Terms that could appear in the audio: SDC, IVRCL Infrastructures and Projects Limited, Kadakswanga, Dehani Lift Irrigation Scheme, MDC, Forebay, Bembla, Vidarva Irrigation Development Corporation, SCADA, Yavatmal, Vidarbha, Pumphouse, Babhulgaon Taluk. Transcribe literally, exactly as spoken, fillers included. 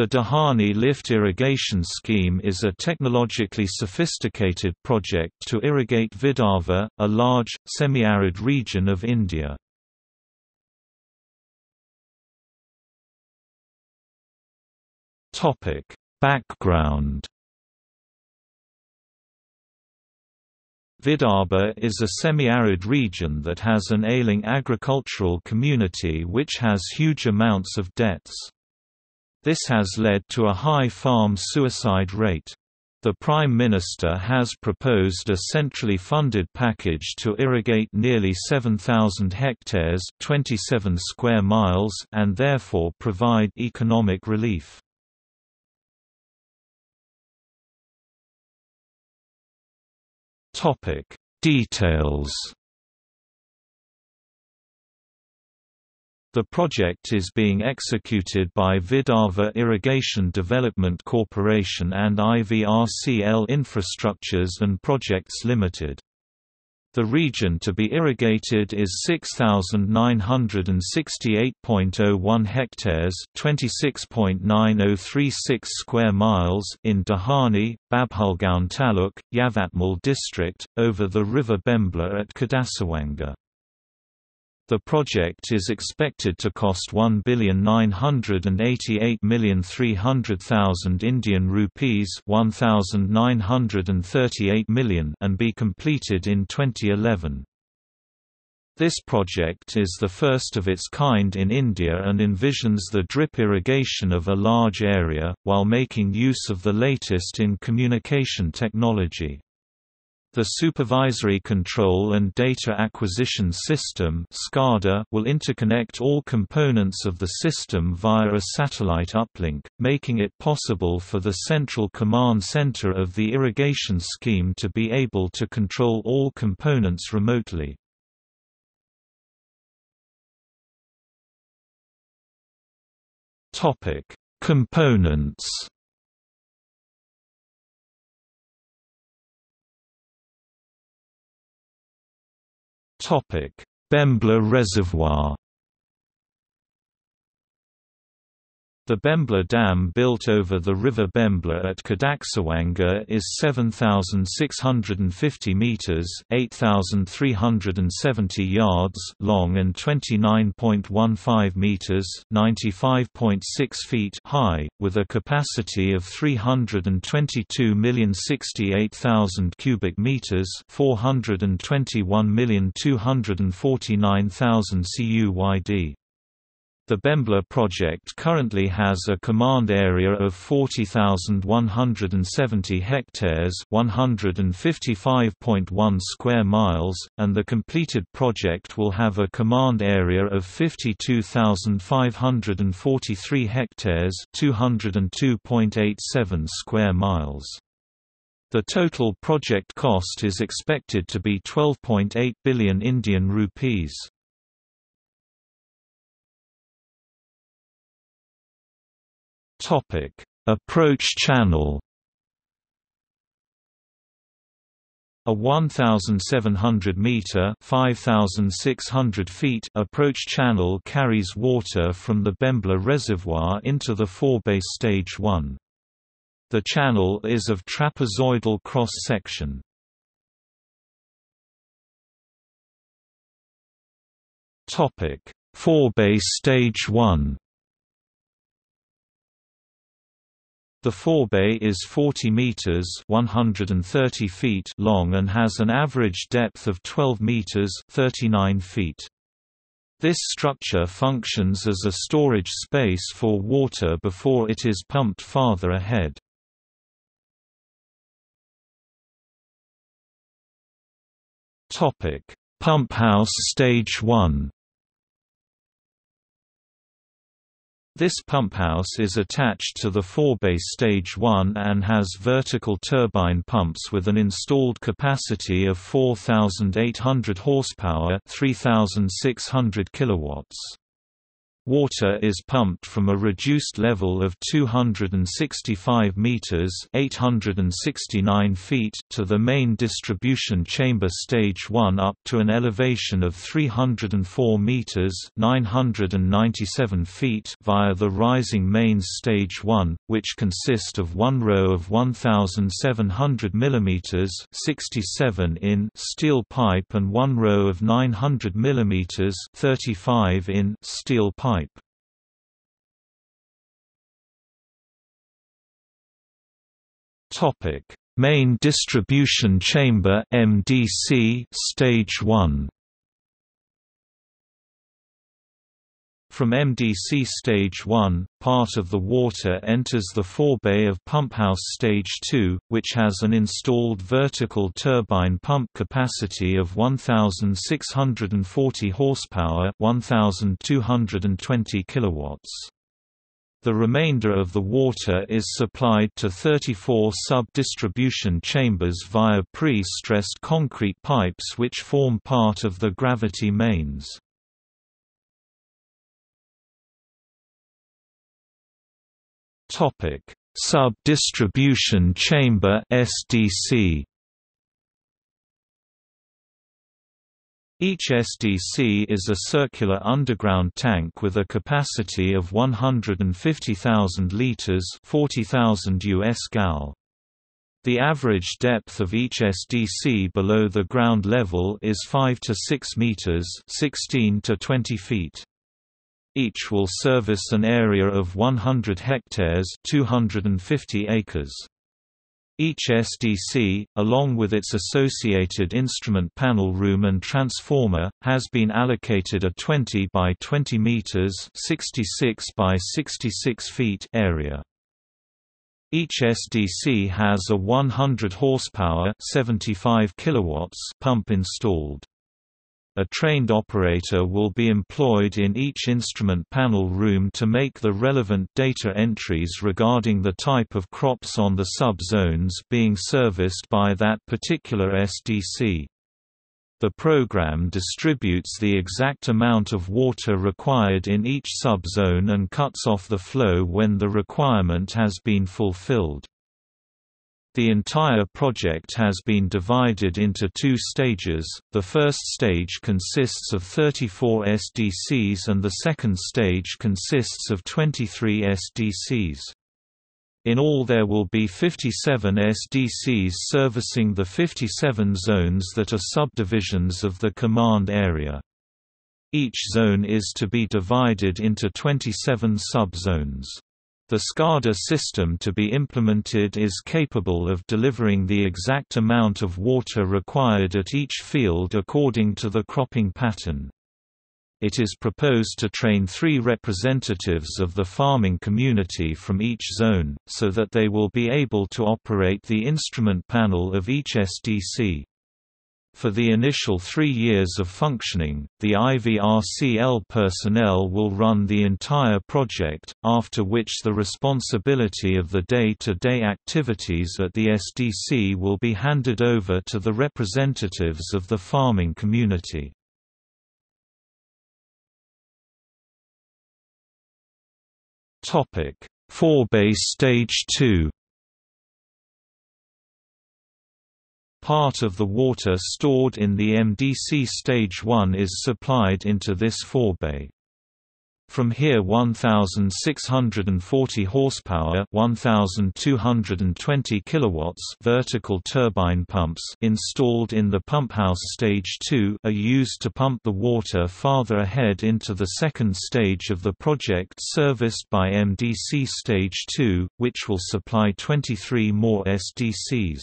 The Dehani Lift Irrigation Scheme is a technologically sophisticated project to irrigate Vidarbha, a large, semi-arid region of India. Background. Vidarbha is a semi-arid region that has an ailing agricultural community which has huge amounts of debts. This has led to a high farm suicide rate. The Prime Minister has proposed a centrally funded package to irrigate nearly seven thousand hectares (twenty-seven square miles) and therefore provide economic relief. Topic: Details. The project is being executed by Vidarva Irrigation Development Corporation and I V R C L Infrastructures and Projects Limited. The region to be irrigated is six thousand nine hundred sixty-eight point zero one hectares, twenty-six point nine zero three six square miles in Dehani, Babhulgaon Taluk, Yavatmal district, over the river Bembla at Kadakswanga. The project is expected to cost one billion nine hundred eighty-eight million three hundred thousand Indian rupees (one thousand nine hundred thirty-eight million) and be completed in twenty eleven. This project is the first of its kind in India and envisions the drip irrigation of a large area, while making use of the latest in communication technology. The Supervisory Control and Data Acquisition System (SCADA) will interconnect all components of the system via a satellite uplink, making it possible for the central command center of the irrigation scheme to be able to control all components remotely. Topic: Components. Topic: Bembla Reservoir. The Bembla Dam, built over the river Bembla at Kadakswanga, is seven thousand six hundred fifty meters (eight thousand three hundred seventy yards) long and twenty-nine point one five meters (ninety-five point six feet) high, with a capacity of three hundred twenty-two million sixty-eight thousand cubic meters (four hundred twenty-one million two hundred forty-nine thousand cubic. The Bembla project currently has a command area of forty thousand one hundred seventy hectares, one hundred fifty-five point one square miles, and the completed project will have a command area of fifty-two thousand five hundred forty-three hectares, two hundred two point eight seven square miles. The total project cost is expected to be twelve point eight billion Indian rupees. Topic: Approach Channel. A one thousand seven hundred meter (five thousand six hundred feet) approach channel carries water from the Bembla Reservoir into the forebay stage one. The channel is of trapezoidal cross section. Topic: Forebay stage one. The forebay is forty meters (one hundred thirty feet) long and has an average depth of twelve meters (thirty-nine feet). This structure functions as a storage space for water before it is pumped farther ahead. Topic: Pump House Stage One. This pumphouse is attached to the forebay stage one and has vertical turbine pumps with an installed capacity of four thousand eight hundred horsepower, three thousand six hundred kilowatts. Water is pumped from a reduced level of two hundred sixty-five meters (eight hundred sixty-nine feet) to the main distribution chamber stage one up to an elevation of three hundred four meters (nine hundred ninety-seven feet) via the rising mains stage one, which consist of one row of one thousand seven hundred millimeters (sixty-seven inch) steel pipe and one row of nine hundred millimeters (thirty-five inch) steel pipe. Topic: Main distribution chamber (M D C) stage one. From M D C stage one, part of the water enters the forebay of pumphouse stage two, which has an installed vertical turbine pump capacity of one thousand six hundred forty horsepower, one thousand two hundred twenty kilowatts. The remainder of the water is supplied to thirty-four sub-distribution chambers via pre-stressed concrete pipes which form part of the gravity mains. Topic: Sub-distribution chamber (S D C). Each S D C is a circular underground tank with a capacity of one hundred fifty thousand liters (forty thousand U S gallons). The average depth of each S D C below the ground level is five to six meters (sixteen to twenty feet). Each will service an area of one hundred hectares (two hundred fifty acres). Each S D C, along with its associated instrument panel room and transformer, has been allocated a twenty by twenty meters (sixty-six by sixty-six feet) area. Each S D C has a one hundred horsepower (seventy-five kilowatts) pump installed. A trained operator will be employed in each instrument panel room to make the relevant data entries regarding the type of crops on the sub-zones being serviced by that particular S D C. The program distributes the exact amount of water required in each sub-zone and cuts off the flow when the requirement has been fulfilled. The entire project has been divided into two stages. The first stage consists of thirty-four S D Cs and the second stage consists of twenty-three S D Cs. In all, there will be fifty-seven S D Cs servicing the fifty-seven zones that are subdivisions of the command area. Each zone is to be divided into twenty-seven subzones. The SCADA system to be implemented is capable of delivering the exact amount of water required at each field according to the cropping pattern. It is proposed to train three representatives of the farming community from each zone, so that they will be able to operate the instrument panel of each S D C. For the initial three years of functioning, the I V R C L personnel will run the entire project, after which the responsibility of the day-to-day activities at the S D C will be handed over to the representatives of the farming community. Forebay stage two. Part of the water stored in the M D C stage one is supplied into this forebay. From here one thousand six hundred forty horsepower (one thousand two hundred twenty kilowatts) vertical turbine pumps installed in the pumphouse stage two are used to pump the water farther ahead into the second stage of the project serviced by M D C stage two, which will supply twenty-three more S D Cs.